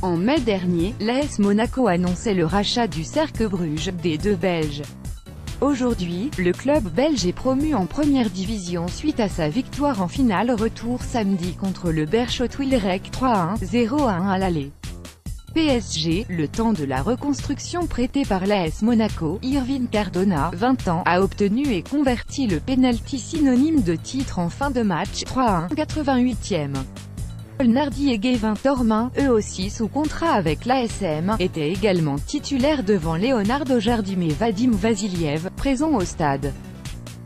En mai dernier, l'AS Monaco annonçait le rachat du Cercle Brugge, des deux Belges. Aujourd'hui, le club belge est promu en première division suite à sa victoire en finale retour samedi contre le Beerschot Wilrijk 3-1, 0-1 à l'aller. PSG, le temps de la reconstruction prêté par l'AS Monaco, Irvin Cardona, 20 ans, a obtenu et converti le penalty synonyme de titre en fin de match, 3-1, 88e. Paul Nardi et Guevin Tormin, eux aussi sous contrat avec l'ASM, étaient également titulaires devant Leonardo Jardim et Vadim Vasiliev, présents au stade.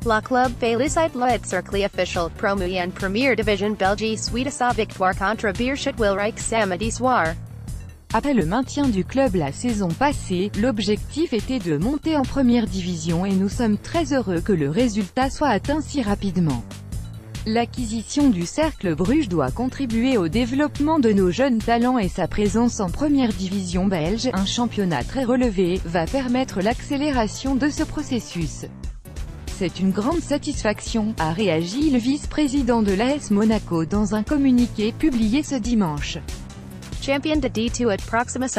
Le club bellicite le cercle officiel promu en première division Belgique suite à sa victoire contre Beerschot Wilrijk samedi soir. Après le maintien du club la saison passée, l'objectif était de monter en première division et nous sommes très heureux que le résultat soit atteint si rapidement. L'acquisition du Cercle Brugge doit contribuer au développement de nos jeunes talents et sa présence en première division belge, un championnat très relevé, va permettre l'accélération de ce processus. C'est une grande satisfaction, a réagi le vice-président de l'AS Monaco dans un communiqué publié ce dimanche. Champion de D2 at Proximus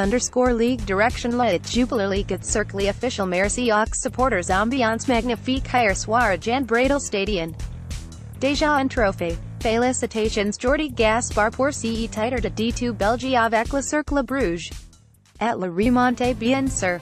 League direction la at Jupiler League at Cercle official merci aux supporters ambiance magnifique hier soir à Jan Breydel Stadion. Déjà un trophée. Félicitations Jordi Gaspar pour ce titre de D2 Belgique avec le Cercle Brugge. At la remontée bien sûr.